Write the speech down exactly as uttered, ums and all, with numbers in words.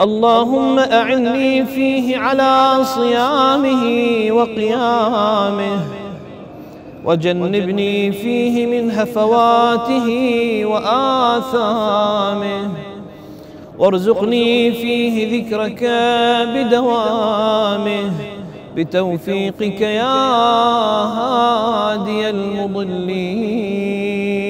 اللهم أعني فيه على صيامه وقيامه، وجنبني فيه من هفواته وآثامه، وارزقني فيه ذكرك بدوامه، بتوفيقك يا هادي المضلين.